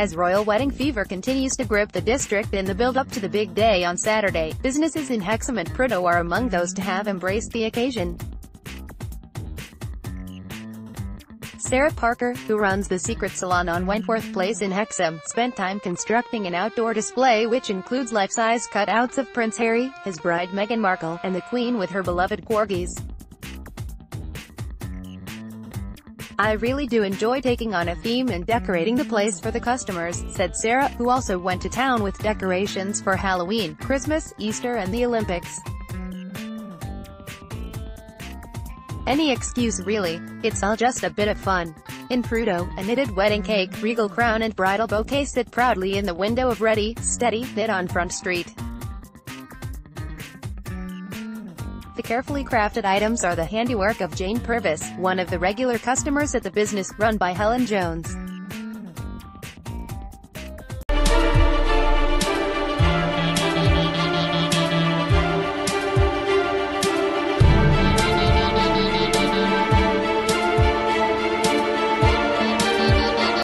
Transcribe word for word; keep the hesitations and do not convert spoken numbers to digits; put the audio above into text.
As royal wedding fever continues to grip the district in the build-up to the big day on Saturday, businesses in Hexham and Prudhoe are among those to have embraced the occasion. Sarah Parker, who runs the Secret Salon on Wentworth Place in Hexham, spent time constructing an outdoor display which includes life-size cutouts of Prince Harry, his bride Meghan Markle, and the Queen with her beloved corgis. "I really do enjoy taking on a theme and decorating the place for the customers," said Sarah, who also went to town with decorations for Halloween, Christmas, Easter and the Olympics. "Any excuse really, it's all just a bit of fun." In Prudhoe, a knitted wedding cake, regal crown and bridal bouquet sit proudly in the window of Ready, Steady, Knit on Front Street. The carefully crafted items are the handiwork of Jane Purvis, one of the regular customers at the business, run by Helen Jones.